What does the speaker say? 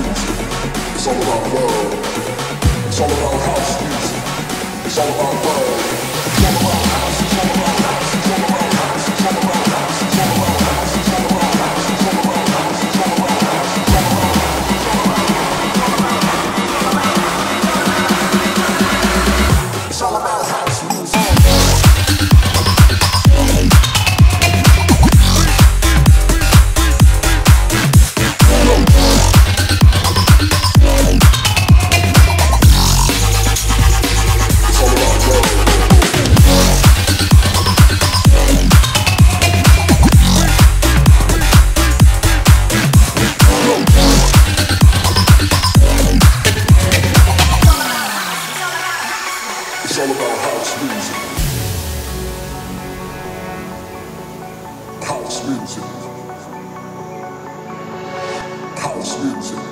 It's all about love. It's all about house music. It's all about love. It's all about house. It's all about house. It's all about house. It's all about house. It's all about house. It's all about house. It's all about house. It's all about house. It's all about house. It's all about house. It's all about house music. House music.